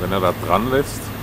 Wenn er da dran lässt.